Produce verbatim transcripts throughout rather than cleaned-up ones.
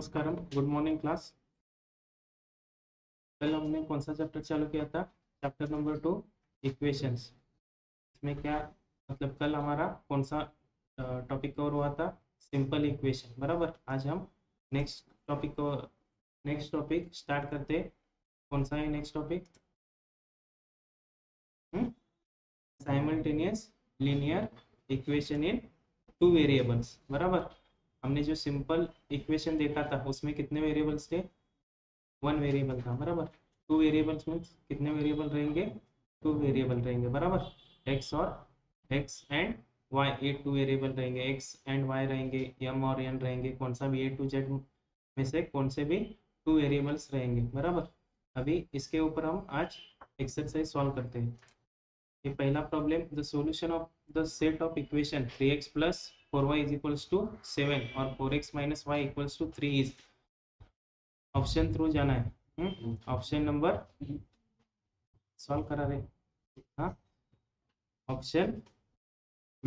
नमस्कारम, good morning class. कल हमने कौन सा चैप्टर चालू किया था? Chapter number two, equations. इसमें क्या मतलब कल हमारा कौन सा टॉपिक कवर हुआ था? सिंपल इक्वेशन, बराबर। आज हम नेक्स्ट टॉपिक को नेक्स्ट टॉपिक स्टार्ट करते हैं। कौन सा है next topic? Simultaneous linear equation in two variables, बराबर। हमने जो सिंपल इक्वेशन देखा था उसमें कितने वेरिएबल्स थे? वन वेरिएबल था, बराबर। टू वेरिएबल्स में कितने वेरिएबल रहेंगे? टू वेरिएबल रहेंगे, बराबर। एक्स और एक्स एंड वाई, ये टू वेरिएबल रहेंगे। एक्स एंड वाई रहेंगे, एम और एन रहेंगे, कौन सा भी ए टू जेड में से कौन से भी टू वेरिएबल्स रहेंगे, बराबर। अभी इसके ऊपर हम आज एक्सरसाइज सॉल्व करते हैं। ये पहला problem, the solution of the set of equation three X plus four Y is equals to seven और four x minus Y equals to three is option through जाना है। ऑप्शन नंबर सॉल्व करा रहे, हाँ, option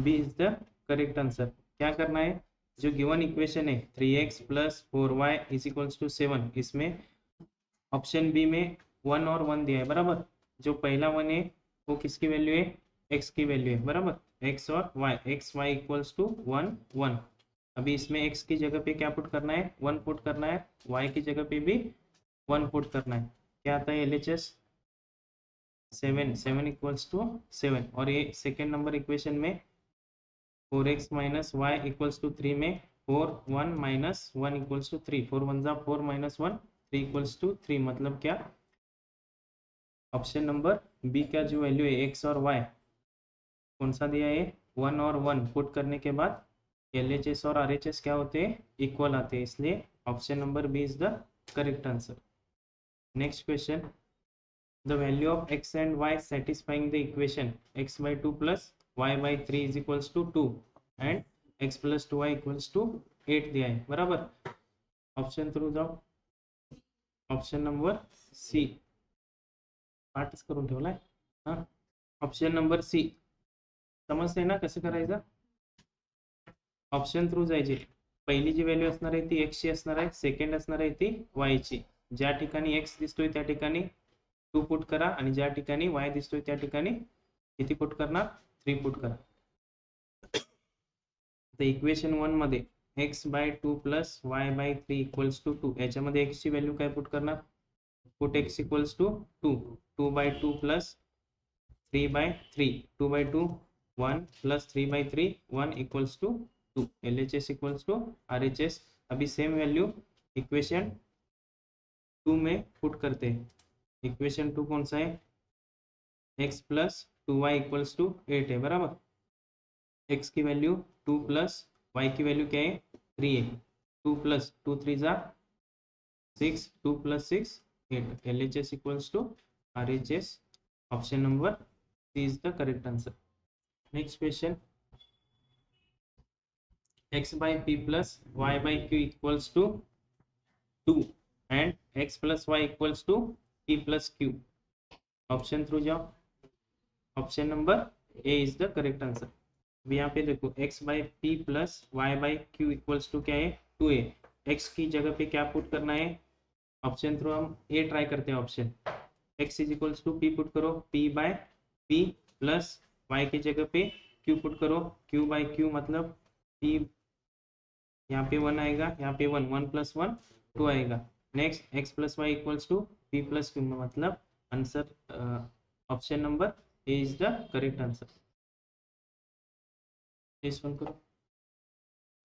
B is the correct answer. क्या करना है? जो गिवन इक्वेशन है three X plus four Y is equals to seven, इसमें ऑप्शन बी में वन और वन दिया है, बराबर। जो पहला वन है वो किसकी वैल्यू है? एक्स की वैल्यू है, बराबर। एक्स और Y, X Y equals to one one. अभी इसमें एक्स की जगह पे क्या पुट करना है? वन पुट करना है। वाई की जगह पे भी वन पुट करना है। क्या आता है? L H S seven, seven equals to seven. और ये सेकेंड नंबर इक्वेशन में four x minus Y equals to three में four one minus one equals to three, four one जा four minus one, three equals to three. मतलब क्या? Option number B का जो value है एक्स और Y कौन सा दिया है? वन और वन पुट करने के बाद एल एच एस और आर एच एस क्या होते हैं? इक्वल आते हैं, इसलिए option number B is the correct answer. Next question, the value of x and Y satisfying the equation X by two plus Y by three is equals to two and x plus two Y equals to eight दिया है, बराबर। Option through जाओ, option number C. Part करून ठेवला आहे, हां। Option number सी समजते ना कसं करायचं? ऑप्शन थ्रू जायचे। पहिली जी व्हॅल्यू असणार आहे ती एक्स ची असणार आहे, सेकंड असणार आहे ती वाय ची। ज्या ठिकाणी एक्स दिसतोय त्या ठिकाणी टू पुट करा आणि ज्या ठिकाणी वाय दिसतोय त्या ठिकाणी किती पुट करणार? थ्री पुट करा। तर इक्वेशन वन मध्ये X by two plus Y by three equals to two, याच्यामध्ये एक्स ची व्हॅल्यू काय पुट करणार? Put X equals to two, two by two plus three by three, two by two one plus three by three one equals to two, L H S equals to R H S. अभी same value equation two में put करते हैं। Equation two कौन सा है? X plus two Y equals to eight है, बराबर। X की वैल्यू टू प्लस वाई की वैल्यू क्या है? थ्री है। टू प्लस टू थ्री जा six, two plus six eight, L H S equals to R H S. Option number C is the correct answer. Next question, x by P plus Y by Q equals to two and x plus Y equals to P plus Q. Option through जाओ, option number A is the correct answer. अब यहाँ पे देखो X by P plus Y by Q equals to क्या है? To A. X की जगह पे क्या पुट करना है? ऑप्शन थ्रू हम ए ट्राई करते हैं। Option X is equals to P put करो, P by P plus Y की जगह पे क्यू पुट करो, क्यू बाई क्यू मतलब पी, यहाँ पे वन आएगा, यहाँ पे one, one plus one two आएगा। Next X plus Y equals to P plus Q, मतलब answer option number A is the correct answer. इस वन करो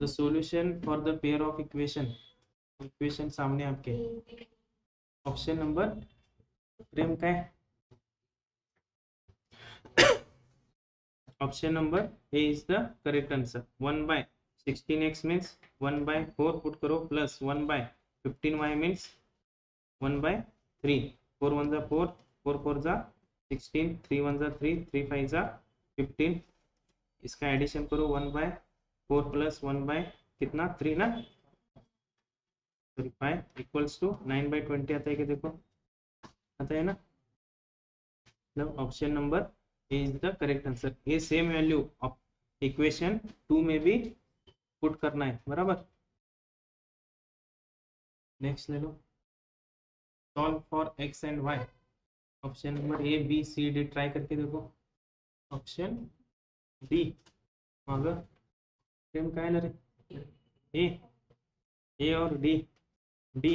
the solution for the pair of equation, equation सामने आपके। Option number प्रेम का है, option number A is the correct answer. One by sixteen X means one by four put करो plus one by fifteen Y means one by three, four one जा four, four four जा sixteen, three one जा three, three five जा fifteen. इसका addition करो, one by four plus one by कितना three ना five equals to nine by twenty आता है कि देखो आता है ना। मतलब option number A is the correct answer. ये सेम वैल्यू इक्वेशन टू में भी पुट करना है, बराबर। नेक्स्ट ले लो, solve for x and Y, option number A B C D try करके देखो, ऑप्शन डी मगर सेम काय ना रे, ए ए और डी डी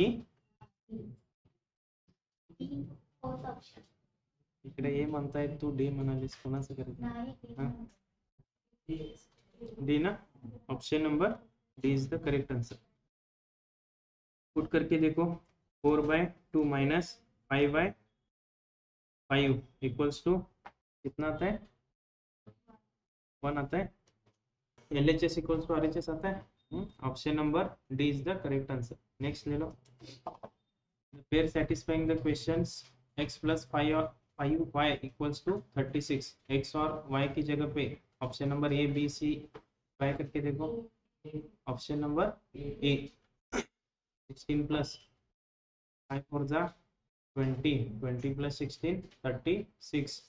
इकडे ए म्हणताय तू डी म्हणालीस, कोणाचं करेक्ट डी ना, option number D is the correct answer. Put करके देखो, four by two minus five by five equals to कितना आता है, वन आता है। L H S equals to R H S आता है, option number D is the correct answer. Next ले लो, pair satisfying the questions X plus five और five Y equals to thirty six, X और Y की जगह पे option number A B C try करके देखो, option number A. Sixteen plus five four जा twenty, twenty plus sixteen thirty six,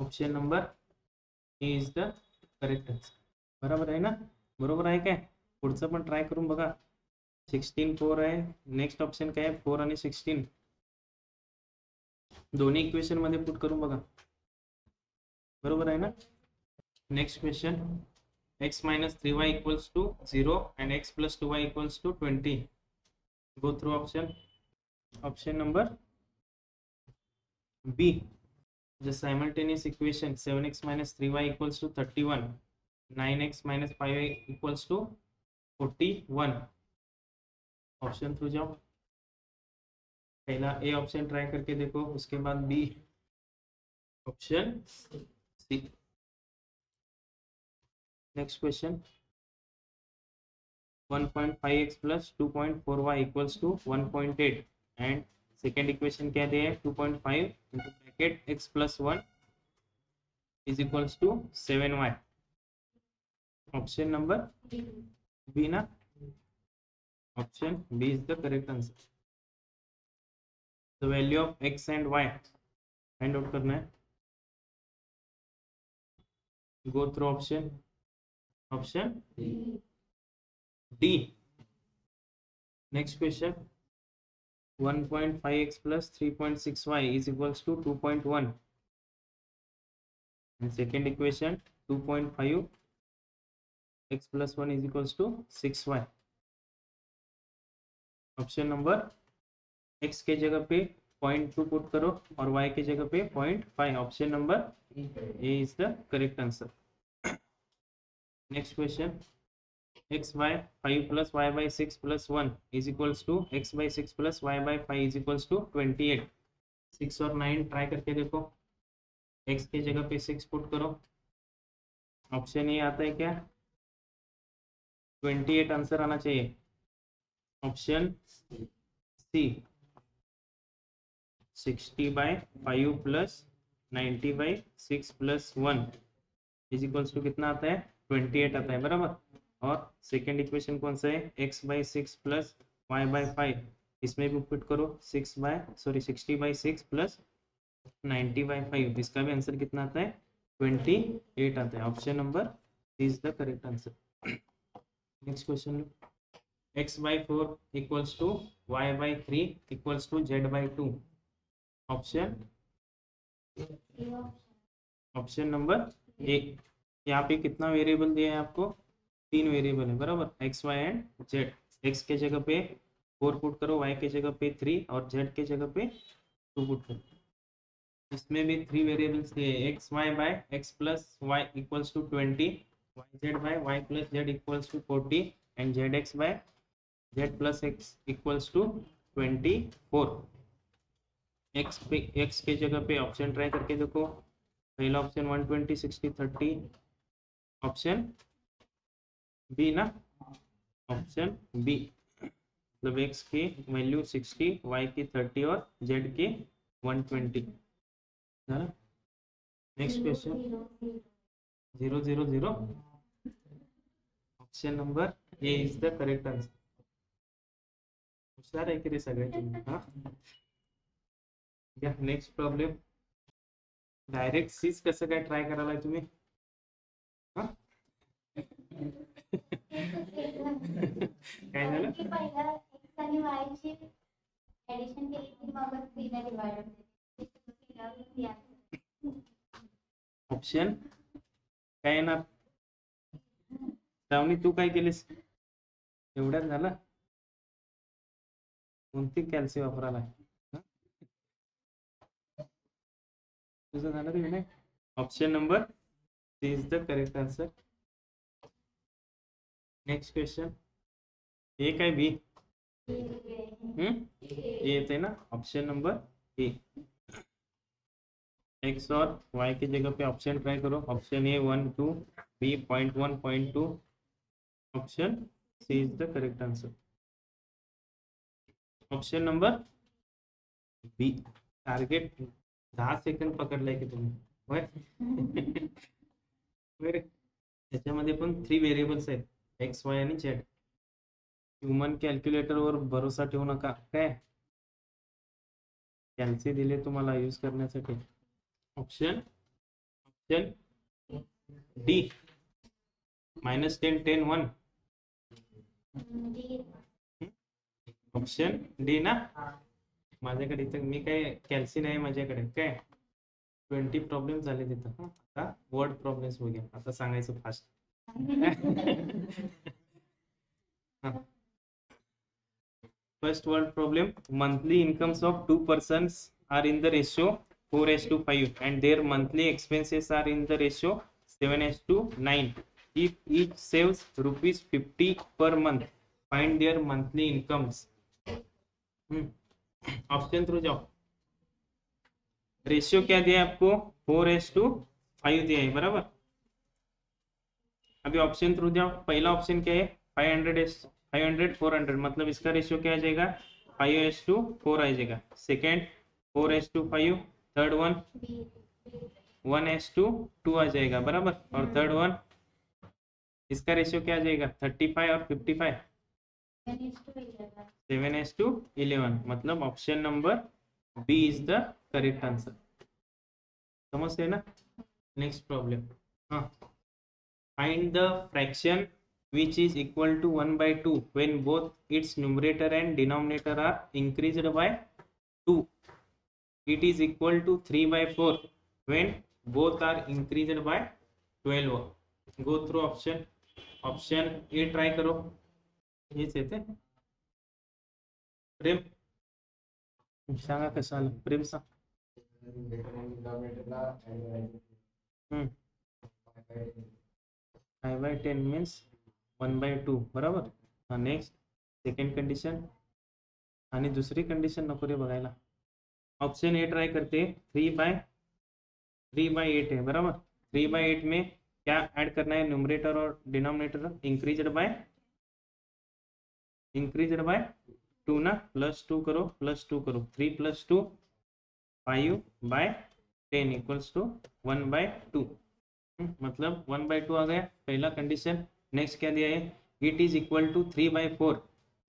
option number A is the correct answer. बराबर आहे ना, बरोबर आहे काय? पुढचं पण ट्राय करून बघा, सिक्सटीन फोर आहे, नेक्स्ट ऑप्शन काय आहे, फोर आणि सिक्सटीन, दोन्ही इक्वेशन मध्ये पुट करून बघा, बरोबर आहे ना। Next question, x minus three y equals to zero and x plus two Y equals to twenty, go through option, option number B, the simultaneous equation seven x minus three y equals to thirty one, nine x minus five Y equals to forty one, option through जाओ, पहला A option try करके देखो, उसके बाद B, option C. Next question, one point five x plus two point four y equals to one point eight and second equation क्या दिया है, two point five into bracket x plus one is equals to seven y, option number B ना, option B is the correct answer. The value of x and y find out करना है, go through option, option D. Next question, one point five x plus three point six y is equals to two point one and second equation two point five x plus one is equals to six y, option number x के जगह पे point two put करो और y के जगह पे point five, option number a is the correct answer। Next question, x by five plus y by six plus one is equals to x by six plus y by five is equals to twenty eight, six और nine try करके देखो, x के जगह पे six put करो, option A आता है क्या, ट्वेंटी एट आंसर आना चाहिए, option C. Sixty by five plus ninety bye six plus one is equals to कितना आता है, ट्वेंटी एट आता है, बराबर। और सेकेंड इक्वेशन कौन सा है, x by six plus Y by five, इसमें भी पुट करो, six by sorry sixty by six plus ninety by five, इसका भी आंसर कितना आता है, ट्वेंटी एट आता है, option number is the correct answer. Next question, x by four equals to y by three equals to z by two, option option number एक। यहाँ पे कितना वेरिएबल दिया है आपको, तीन वेरिएबल है, बराबर, x y and z, x के जगह पे फोर पुट करो, वाई के जगह पे थ्री और जेड के जगह पे टू पुट करो, इसमें भी थ्री वेरिएबल्स दिए, x y by x plus Y equals to twenty, y z by y plus z equals to forty and z x by z plus x equals to twenty four. X पे x के जगह पे option try करके देखो, पहला option one twenty sixty thirty, option B ना, option B, मतलब x की वैल्यू सिक्सटी, वाई की थर्टी और जेड की one twenty. Next question, zero zero zero, option number A is the correct answer. हुशार आहे की रे सगळे तुम्ही, हा। नेक्स्ट प्रॉब्लेम, डायरेक्ट सीज कसं काय ट्राय करायला तुम्ही, हा काय झालं, डिवाइड से एडिशन के लिए हम बस थ्री ना डिवाइड करते हैं। ऑप्शन काय ना श्रावणी तू काय केलेस एवढं झालं कोणती कॅल्शियम वापरायला तुझं झालं रे Vinay. Option number three is the correct answer. Next question A काय बी हम्म ए येते ना ऑप्शन नंबर ए। एक्स और वाई की जगह पे ऑप्शन ट्राई करो। Option A one two B point one point two option C is the correct answer. Option number B. Target दहा second पकडलाय की तुम्ही होय त्याच्यामध्ये पण थ्री व्हेरिएबल्स आहेत एक्स वाई आणि झेड। ह्यूमन कॅल्क्युलेटर वर भरोसा ठेवू नका काय कॅल्सी दिले तुम्हाला यूज करण्यासाठी। Option option D minus ten ten one option D ना। माझ्याकडे इथं मी काय कॅल्सी नाही माझ्याकडे काय ट्वेंटी प्रॉब्लेम झाले तिथं आता वर्ड प्रॉब्लेम्स बघूया आता सांगायचं fast first word problem monthly incomes of two persons are in the ratio four is to five and their monthly expenses are in the ratio seven is to nine. If each saves rupees fifty per month, find their monthly incomes. Hmm. Option through जाओ। Ratio क्या दिया आपको four is to five दिया है बराबर। अभी option through जाओ। पहला ऑप्शन क्या है five hundred is five hundred four hundred मतलब इसका रेशियो क्या आ जाएगा five is to four आ जाएगा। Second four is to five third one one is to two आ जाएगा बराबर और थर्ड वन इसका रेशियो क्या आ जाएगा थर्टी फाइव और fifty five seven is to eleven मतलब option number B is the correct answer. समझते ना। नेक्स्ट प्रॉब्लम हाँ find the fraction which is equal to one by two when both its numerator and denominator are increased by two it is equal to three by four when both are increased by twelve. Go through option option A try करो ये चेते प्रेम सांगा कशाला प्रेम सांग hmm five by ten means one by two बराबर। Next second condition आणि दुसरी condition नको रे बघायला। ऑप्शन ए ट्राई करते हैं three by three by eight है बराबर। थ्री बाई एट में क्या ऐड करना है न्यूमरेटर और denominator increased by increased by two ना प्लस टू करो प्लस टू करो three plus two five by ten equals to one by two मतलब वन बाय टू आ गया पहला कंडीशन। नेक्स्ट क्या दिया है it is equal to three by four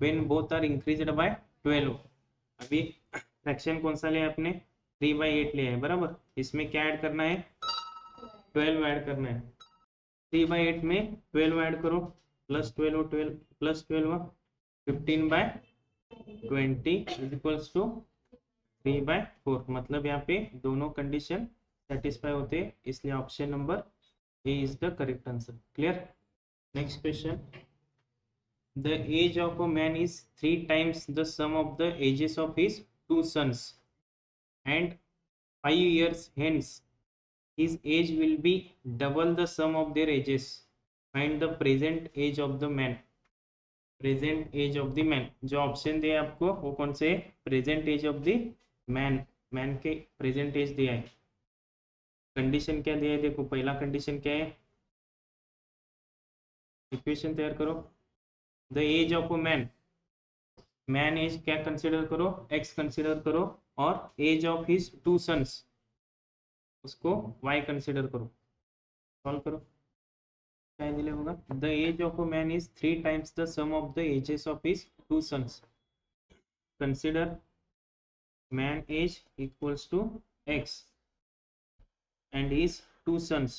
when both are increased by twelve. अभी fraction कौन सा लिया आपने थ्री बाई एट लिया है बराबर। इसमें क्या ऐड करना है ट्वेल्व ऐड करना है। थ्री बाई एट में ट्वेल्व ऐड करो plus twelve twelve plus twelve fifteen by twenty is equals to three by four मतलब यहाँ पे दोनों कंडीशन सेटिस्फाई होते हैं इसलिए option number A is the correct answer. Clear. Next question the age of a man is three times the sum of the ages of his two sons and five years hence his age will be double the sum of their ages. Find the present age of the man. Present age of the man जो option दिया आपको वो कौन से present age of the man man के present age दिया है। Condition क्या दिया है देखो पहला कंडीशन क्या है इक्वेशन तैयार करो the age of a man man age क्या कंसिडर करो एक्स कंसिडर करो और age of his two sons उसको वाई कंसिडर करो सॉल्व करो क्या दिले होगा the age of a man is three times the sum of the ages of his two sons consider man age equals to x and his two sons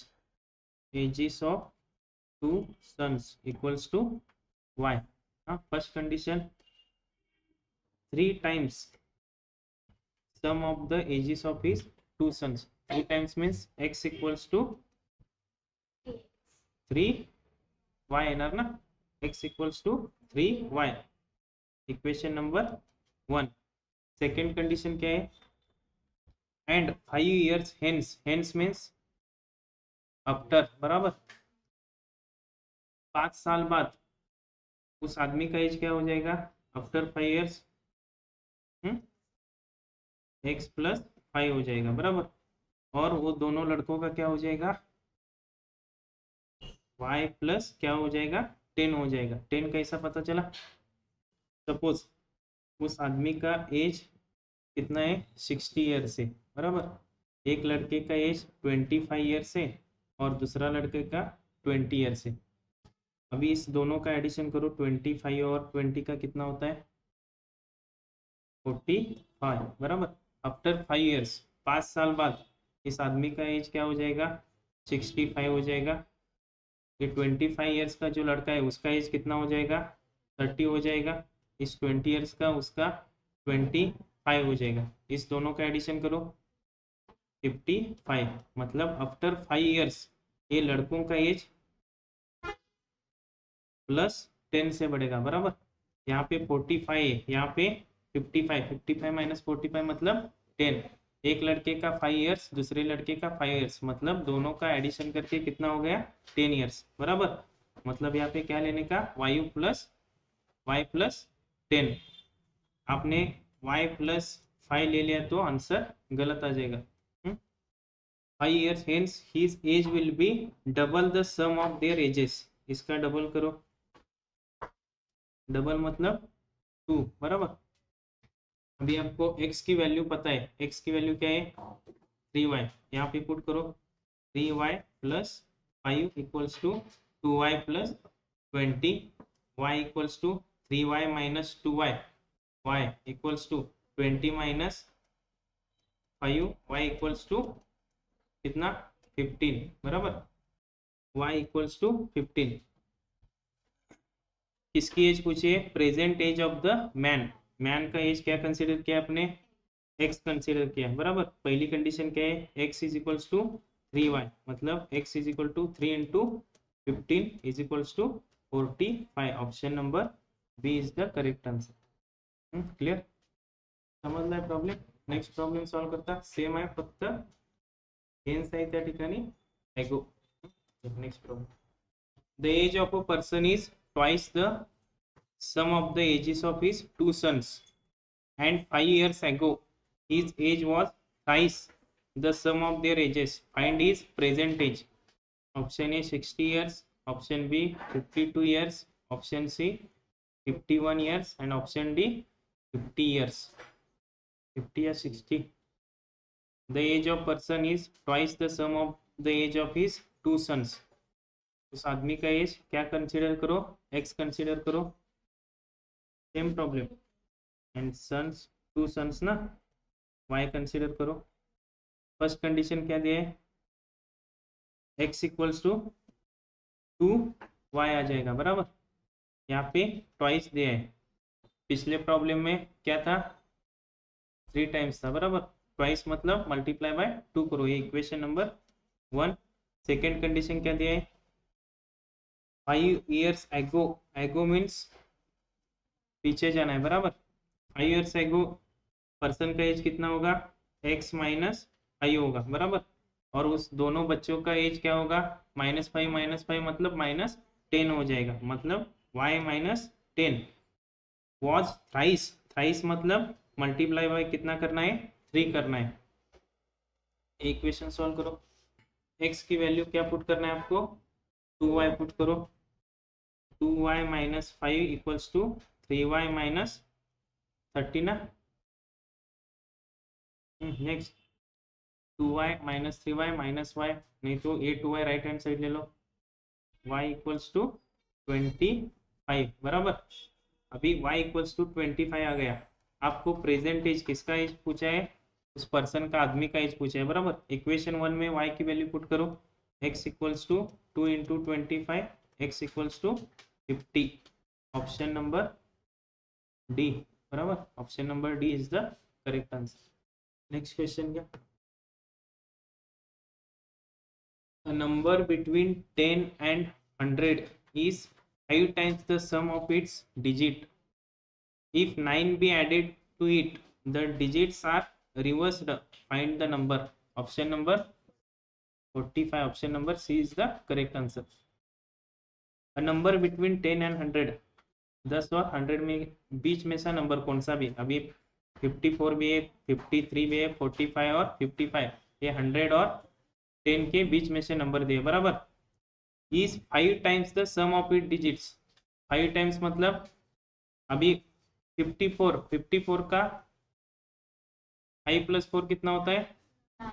ages of two sons equals to y. हाँ first condition three times sum of the ages of his two sons. Three times means x equals to three y है ना, x equals to three y. Equation number one. Second condition क्या है? And five years hence. Hence means after. बराबर पाँच साल बाद उस आदमी का एज क्या हो जाएगा? After five years x plus five हो जाएगा, बराबर. और वो दोनों लड़कों का क्या हो जाएगा? वाई प्लस क्या हो जाएगा? टेन हो जाएगा. टेन कैसा पता चला? सपोज उस आदमी का एज कितना है? सिक्सटी इयर्स है, बराबर. एक लड़के का एज ट्वेंटी फाइव इयर्स है और दूसरा लड़के का ट्वेंटी इयर्स है. अभी इस दोनों का एडिशन करो, ट्वेंटी फाइव और ट्वेंटी का कितना होता है? फोर्टी फाइव, बराबर. आफ्टर फाइव इयर्स पाँच साल बाद इस आदमी का एज क्या हो जाएगा? सिक्सटी फाइव हो जाएगा. ये ट्वेंटी फाइव इयर्स का जो लड़का है उसका एज कितना हो जाएगा? थर्टी हो जाएगा. इस ट्वेंटी इयर्स का उसका ट्वेंटी फाइव हो जाएगा. इस दोनों का एडिशन करो, फिफ्टी फाइव. मतलब आफ्टर फाइव इयर्स ये लड़कों का एज प्लस टेन से बढ़ेगा, बराबर. यहाँ पे फोर्टी फाइव है, यहाँ पे fifty five. Fifty five minus forty five मतलब टेन. एक लड़के का फाइव इयर्स, दूसरे लड़के का फाइव इयर्स, मतलब दोनों का एडिशन करके कितना हो गया? टेन इयर्स, बराबर. मतलब यहाँ पे क्या लेने का? Y plus y plus ten. आपने वाई प्लस फाइव ले लिया तो आंसर गलत आ जाएगा. Five years hence his age will be double the sum of their ages. इसका डबल करो, डबल मतलब टू, बराबर. अभी आपको x की वैल्यू पता है. x की वैल्यू क्या है? Three y. यहाँ पे पुट करो, three y plus five equals to two y plus twenty y equals to three y minus two y y equals to twenty minus five Y equals to कितना? Fifteen, बराबर. y equals to fifteen. इसकी age पूछिए, present age of the man. Man का age क्या consider किया आपने? x consider किया, बराबर. पहली कंडीशन क्या है? x is equals to three y, मतलब x is equal to three into fifteen is equals to forty five. Option number B is the correct answer. Clear? समझ रहा है प्रॉब्लम? नेक्स्ट प्रॉब्लम सॉल्व करता. Same आहे, फक्त hence आहे त्या ठिकाणी ago. Next problem. The age of a person is twice the sum of the ages of his two sons, and five years ago his age was thrice the sum of their ages. Find his present age. Option A sixty years, option B fifty-two years, option C fifty-one years, and option D fifty years. fifty or sixty. The age of person is twice the sum of the age of his two sons. उस आदमी का age क्या consider करो? X consider करो. Same problem. And sons, two sons ना, y consider करो. First condition क्या दिया है? X equals to two y आ जाएगा, बराबर. यहाँ पे ट्वाइस दिया है. पिछले प्रॉब्लम में क्या था? थ्री टाइम्स था, बराबर. ट्वाइस मतलब मल्टीप्लाई बाय टू करो. ये equation number one. Second condition क्या दिया है? फाइव ईयर्स एगो. एगो मीन्स पीछे जाना है, बराबर. फाइव ईयर्स एगो पर्सन का एज कितना होगा? एक्स माइनस फाइव होगा, बराबर. और उस दोनों बच्चों का एज क्या होगा? माइनस फाइव माइनस फाइव मतलब माइनस टेन हो जाएगा. मतलब y minus ten was thrice. Thrice मतलब मल्टीप्लाई बाय कितना करना है? थ्री करना है. इक्वेशन सॉल्व करो. एक्स की वैल्यू क्या पुट करना है आपको? टू वाई पुट करो. Two y minus five equals to three y minus thirty ना. Next two y minus three y minus y, नहीं तो ये two y right hand side ले लो. Y equals to twenty five, बराबर. अभी y equals to twenty five आ गया. आपको प्रेजेंट एज, किसका एज पूछा है? उस पर्सन का, आदमी का एज पूछा है, बराबर. इक्वेशन वन में y की वैल्यू पुट करो. x equals to two into twenty five x equals to fifty. Option number D, बराबर, option number D is the correct answer. Next question क्या, A number between ten and hundred is five times the sum of its digit. If nine be added to it, the digits are reversed. Find the number. Option number forty-five. Option number C is the correct answer. A number between ten and hundred. दस और hundred में बीच में सा number कौन सा भी? अभी fifty-four भी है, fifty-three भी है, forty-five और fifty-five. ये hundred और टेन के बीच में से नंबर दिए बराबर। Is five times the sum of it digits. Five times मतलब अभी फिफ्टी फोर, फिफ्टी फोर का फाइव प्लस फोर कितना होता है?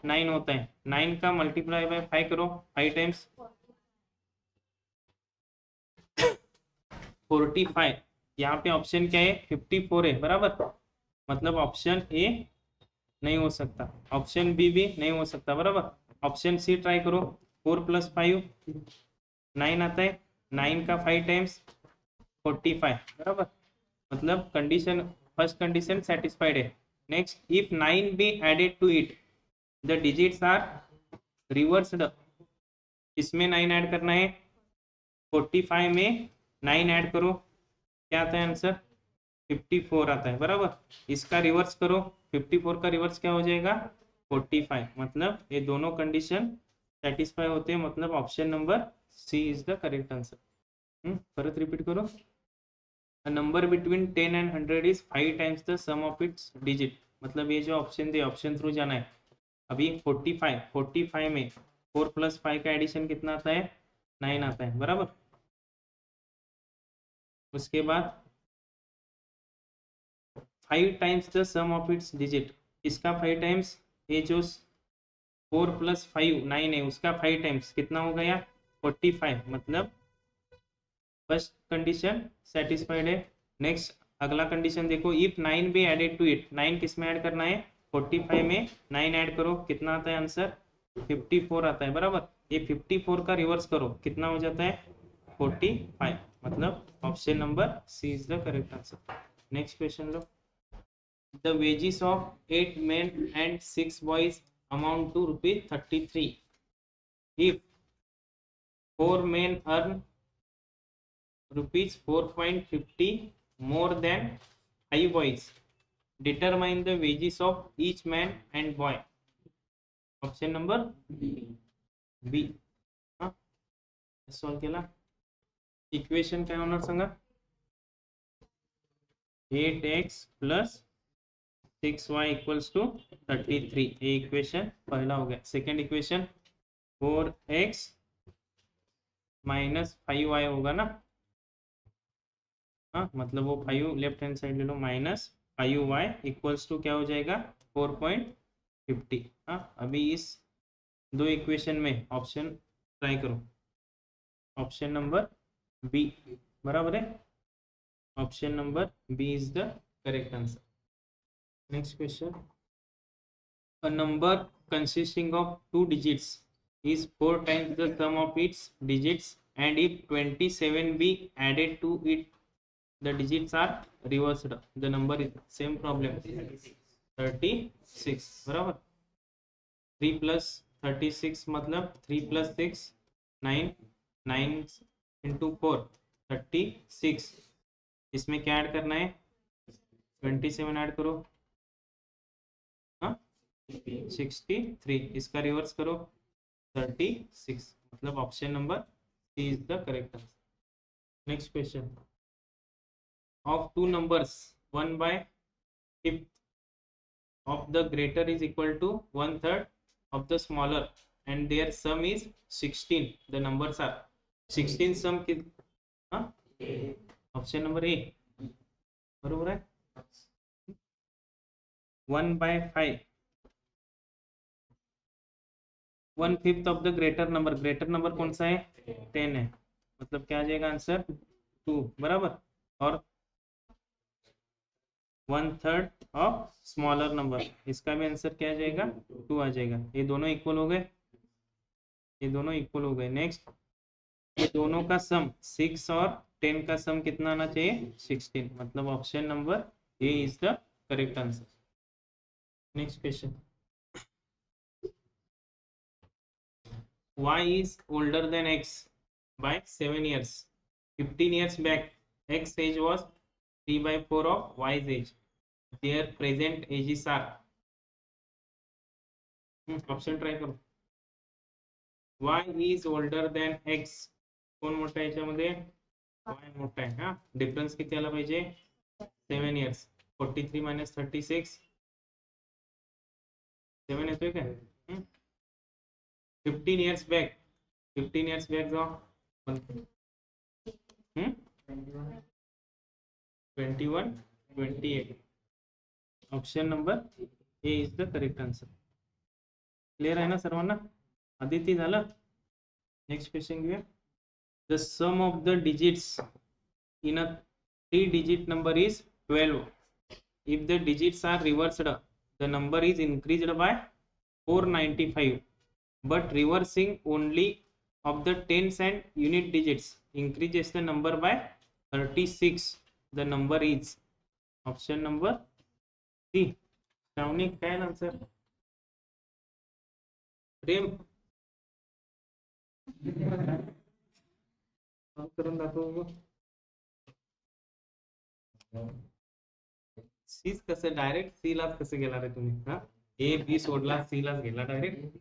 नाइन होता है। नाइन का मल्टीप्लाई बाय फाइव करो, फाइव टाइम्स फोर्टी फाइव। यहाँ पे ऑप्शन क्या है? फिफ्टी फोर है बराबर, मतलब ऑप्शन ए नहीं हो सकता, ऑप्शन बी भी नहीं हो सकता बराबर। ऑप्शन सी ट्राई करो, फोर प्लस फाइव नाइन आता है, नाइन का फाइव टाइम्स फोर्टी फाइव बराबर, मतलब कंडीशन फर्स्ट कंडीशन सेटिस्फाइड है। Next, if nine be added to it the digits are reversed. इसमें नाइन ऐड करना है, फोर्टी फाइव में नाइन ऐड करो, क्या आता है आंसर? फिफ्टी फोर आता है बराबर। इसका रिवर्स करो, फिफ्टी फोर का रिवर्स क्या हो जाएगा? फोर्टी फाइव, मतलब ये दोनों कंडीशन सेटिस्फाई होते हैं, मतलब option number C is the correct answer. परत रिपीट करो, a number between ten and hundred is five times the sum of its digit, मतलब ये जो ऑप्शन दे ऑप्शन थ्रू जाना है। अभी फोर्टी फाइव, फोर्टी फाइव में फोर प्लस फाइव का एडिशन कितना आता है? नाइन आता है बराबर। उसके बाद five times the sum of its digit, इसका फाइव टाइम्स, ये जो फोर प्लस फाइव नाइन है उसका फाइव टाइम्स कितना हो गया? फोर्टी फाइव, मतलब फर्स्ट कंडीशन सेटिस्फाइड है। नेक्स्ट अगला कंडीशन देखो, इफ नाइन भी एडेड टू इट, नाइन किस में ऐड करना है? फोर्टी फाइव में नाइन ऐड करो, कितना आता है आंसर? फिफ्टी फोर आता है बराबर। ये फिफ्टी फोर का रिवर्स करो, कितना हो जाता है? फोर्टी फाइव, मतलब option number C is the correct answer. Next question लो, The wages of eight men and six boys amount to rupees thirty-three. If four men earn rupees four point fifty more than five boys, determine the wages of each man and boy. Option number B. हाँ, solve किया। Equation क्या होना संगा? Eight x plus six y equals to thirty three. ये equation पहला हो गया। Second equation four x minus five y होगा ना, हाँ मतलब वो फाइव लेफ्ट हैंड साइड ले लो, minus five Y equals to क्या हो जाएगा? Four point fifty. हाँ, अभी इस दो इक्वेशन में ऑप्शन ट्राई करो, ऑप्शन नंबर बी बराबर है, option number B is the correct answer. Next question. A number consisting of two digits is four times the sum of its digits, and if twenty-seven be added to it, the digits are reversed. The number is same problem. thirty-six. बराबर. Three plus thirty-six मतलब three plus six nine, nine into four thirty-six. इसमें क्या add करना है? twenty-seven add करो, sixty three, इसका reverse करो thirty six, मतलब option number C is the correct answer. Next question, of two numbers one by fifth of the greater is equal to one third of the smaller and their sum is sixteen, the numbers are sixteen sum कितना? Option number A बरोबर है। One by five, one fifth of the greater number, greater number कौन सा है? Ten है, मतलब क्या आ जाएगा आंसर? टू बराबर। और one third of smaller number, इसका भी आंसर क्या आ जाएगा? टू आ जाएगा। ये दोनों इक्वल हो गए, ये दोनों इक्वल हो गए। नेक्स्ट, ये दोनों का सम सिक्स और टेन का सम कितना आना चाहिए? सिक्सटीन, मतलब option number A is the correct answer. Next question. Y is older than X by seven years. fifteen years back, X age was three by four of Y's age. Their present ages are. Option try करो. Y is older than X. कौन मोठा है याच्यामध्ये? Y मोठा आहे. हाँ, difference किती आला पाहिजे? Seven years. Forty three minus thirty six seven येतोय काय? Fifteen years back fifteen years back जाओ twenty one twenty eight. Option number A is the correct answer. Clear है ना सर्वांना? आदिती झालं. नेक्स्ट क्वेश्चन घेऊया. The sum of the digits in a three digit number is twelve. If the digits are reversed the number is increased by four ninety five, but reversing only of the tens and unit digits increases the number by thirty-six. The number is. Option number C. Shravani, क्या आंसर? प्रेम करून दाखव. सीच कसे direct सी लाच कसे गेला रे तुम्ही? हा, ए बी सोडला, सी लाच गेला डायरेक्ट.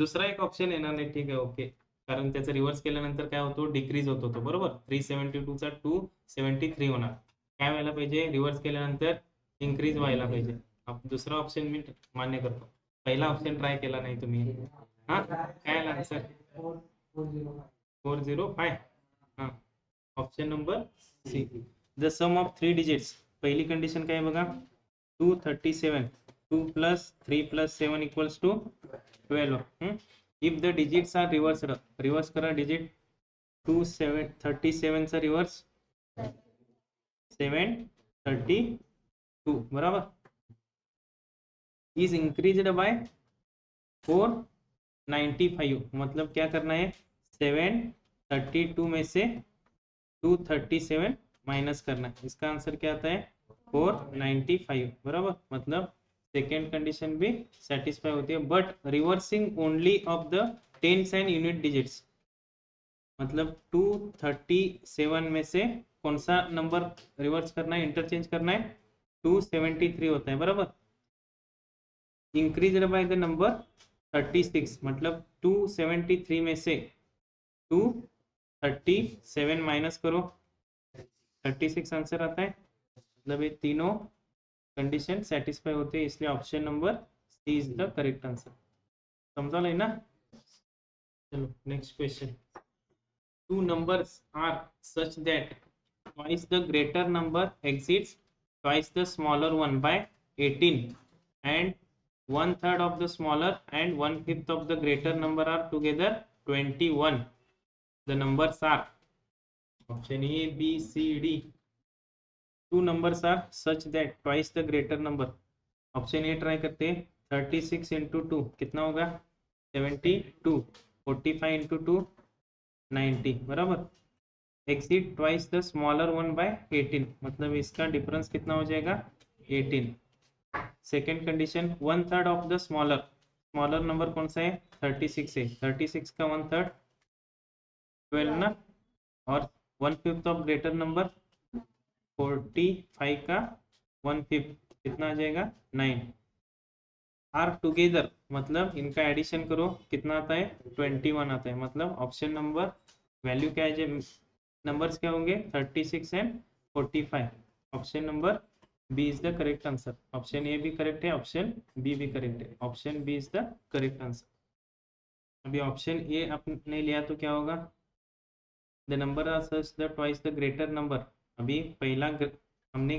दुसरा एक ऑप्शन येणार नाही. ठीक आहे, ओके. कारण त्याचा रिव्हर्स केल्यानंतर काय होतो? डिक्रीज होतो तो, बरोबर. थ्री सेव्हन्टी टू चा टू सेव्हन्टी थ्री होणार. काय व्हायला पाहिजे? रिव्हर्स केल्यानंतर इन्क्रीज व्हायला पाहिजे. दुसरा ऑप्शन मी मान्य करतो. पहिला ऑप्शन ट्राय केला नाही तुम्ही. हा, काय आन्सर? Four zero five. हा, option number C. The sum of three digits. पहिली कंडिशन काय बघा? Two thirty seven two plus three plus seven equals to twelve. If the digits are reversed, reverse करा digit. Two seven thirty seven चा reverse seven thirty two, बराबर. Is increased by four ninety five. मतलब क्या करना है? Seven thirty to में से two thirty seven minus करना है. इसका आंसर क्या आता है? फोर नाइंटी फाइव, बराबर. मतलब सेकेंड कंडीशन भी सेटिस्फाई होती है. But reversing only of the tens and unit digits. मतलब टू थर्टी सेवन में से कौन सा नंबर रिवर्स करना है, इंटरचेंज करना है? टू सेवेंटी थ्री होता है, बराबर. Increased by the number thirty six. मतलब टू सेवेंटी थ्री में से टू थर्टी सेवन माइनस करो, थर्टी सिक्स आंसर आता है. मतलब ये तीनों कंडीशन सैटिस्फाई होते हैं, इसलिए option number C is the correct answer. समझा ले ना? चलो next question. Two numbers are such that twice the greater number एक्सिट्स twice the smaller one by eighteen and one third of the smaller and one fifth of the greater number are together twenty one. The numbers are. Option A B C D. Two numbers are such that twice the greater number. Option A try करते हैं. Thirty six into two कितना होगा? Seventy two. Forty five into two ninety, बराबर. Exit twice the smaller one by eighteen. मतलब इसका difference कितना हो जाएगा? Eighteen. Second condition, one third of the smaller. Smaller number कौन सा है? थर्टी सिक्स है. थर्टी सिक्स का वन थर्ड ट्वेल्व ना, और one fifth of greater number forty five का वन फिफ्थ कितना आ जाएगा? नाइन. आर टुगेदर मतलब इनका एडिशन करो, कितना आता है? ट्वेंटी वन आता है. मतलब ऑप्शन नंबर वैल्यू क्या है? नंबर्स क्या होंगे? Thirty six and forty five. Option number B is the correct answer. Option A भी करेक्ट है, ऑप्शन बी भी करेक्ट है. Option B is the correct answer. अभी ऑप्शन ए आपने लिया तो क्या होगा? The number are such that twice the greater number. अभी पहला हमने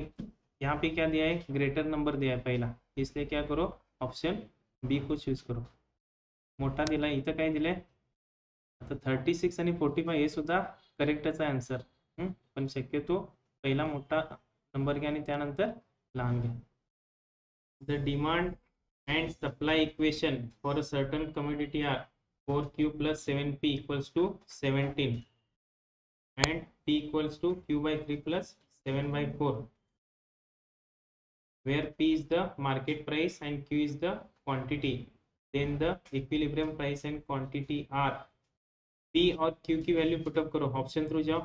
यहाँ पे क्या दिया है? ग्रेटर नंबर दिया है पहला, इसलिए क्या करो? ऑप्शन बी को चूज करो. मोठा दिला, इथं काय दिले? आता थर्टी सिक्स आणि फोर्टी फाय हे सुद्धा करेक्टच आहे आन्सर. पण शक्यतो पहिला मोठा नंबर घ्या आणि त्यानंतर लहान घ्या. The demand and supply equation for a certain commodity are four q plus seven p equals to seventeen and p equals to q by three plus seven by four. where P is the market price and Q is the quantity, then the equilibrium price and quantity are. P और Q की value put up करो, option through जाओ.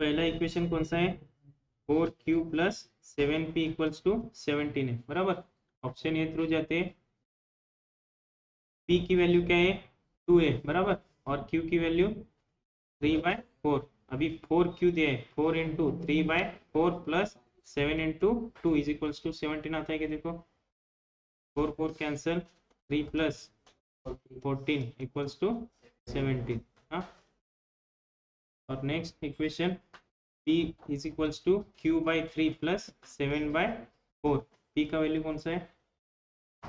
पहला equation कौन सा है? Four q plus seven p equals to seventeen है, बराबर. ऑप्शन ए थ्रू जाते हैं. P की वैल्यू क्या है? टू है, बराबर. और Q की वैल्यू थ्री बाय फोर. अभी फोर क्यू दिया है, four into three by four plus seven into two is equals to seventeen आता है क्या? देखो, four four cancel, three plus fourteen equals to seventeen. हाँ, और next equation P is equals to q by three plus seven by four. P का value कौन सा है?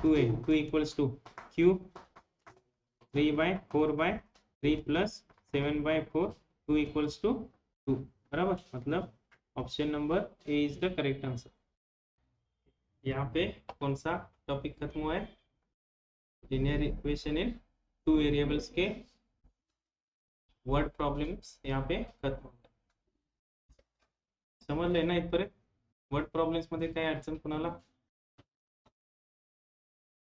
टू है. Two equals to q three by four by three plus seven by four, two equals to two, बराबर. मतलब option number A is the correct answer. यहाँ पे कौन सा टॉपिक खत्म हुआ है? Linear equation in two variables के वर्ड प्रॉब्लम्स यहाँ पे खत्म होतात. समज लेना इथपर्यंत. वर्ड प्रॉब्लम्स मध्ये काय अडचण कोणाला?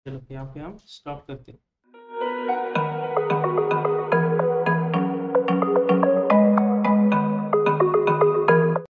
चलो, यहाँ पे हम स्टॉप करते हैं.